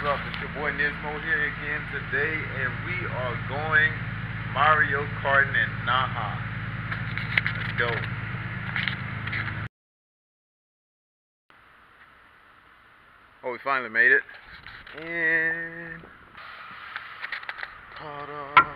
What's up? It's your boy Nismo here again today, and we are going Mario Kart and Naha. Let's go. Oh, we finally made it. And ta-da.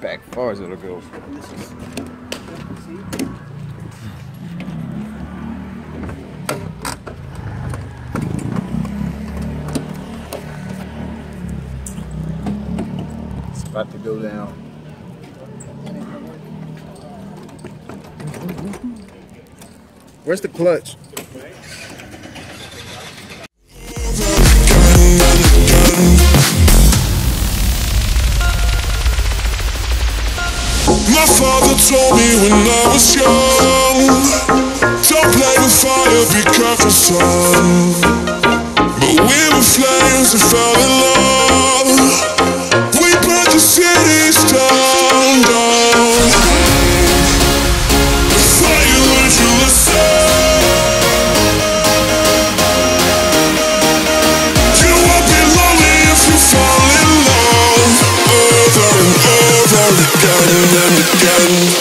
Back far as it'll go. This is, see? It's about to go down. Where's the clutch? My father told me when I was young, don't play with fire, be careful son. But we were flames and fell in love. We burnt the cities down. The fire was you. Again.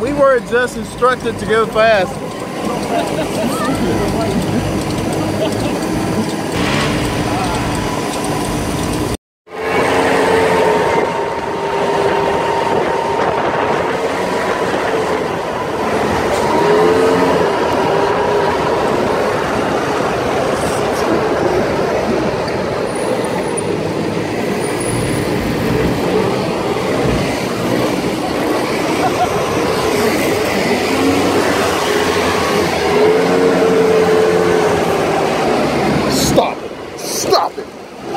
We were just instructed to go fast.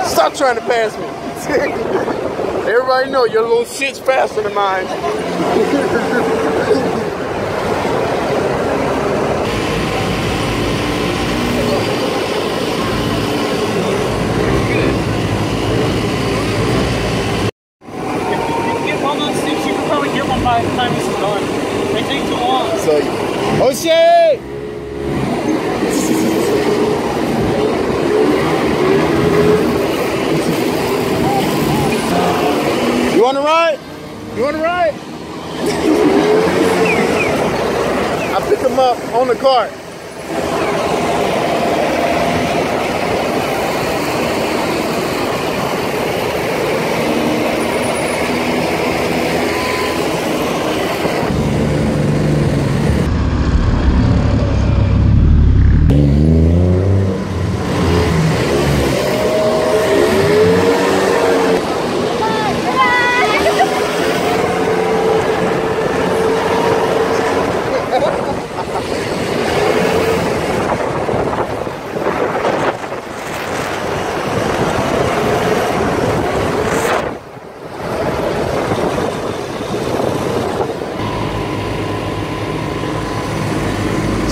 Stop trying to pass me. Everybody know your little shit's faster than mine. If you get one of those things, you can probably get one by the time this is done. They take too long. So, oh shit! You want to ride? You want to ride? I pick him up on the cart.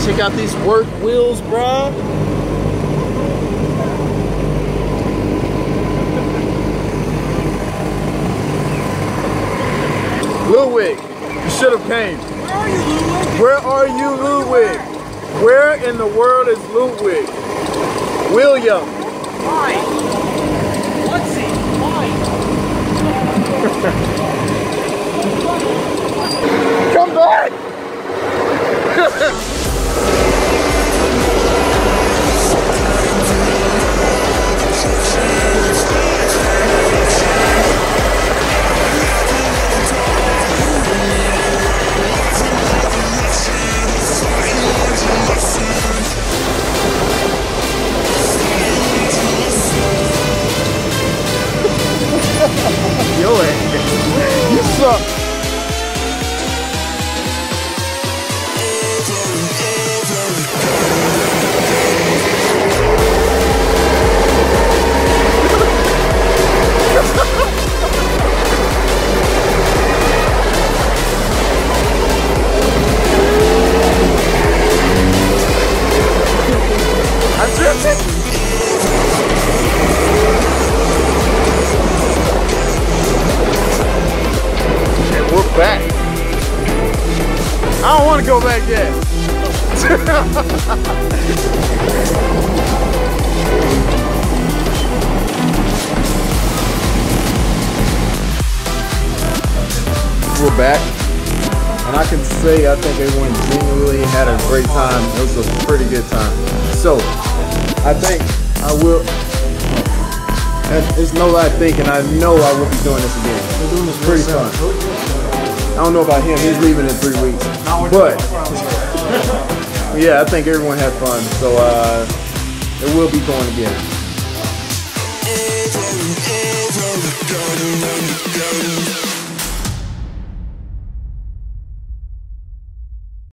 Check out these work wheels, bruh. Ludwig, you should have came. Where are you, Ludwig? Where in the world is Ludwig? William. Why? What's it? Why? Come back! I don't want to go back yet. We're back, and I can say I think everyone genuinely had a great time. It was a pretty good time. So I think I will. It's no lie thinking. I know I will be doing this again. We're doing this pretty fun. I don't know about him, he's leaving in 3 weeks. But, yeah, I think everyone had fun. So, it will be going again.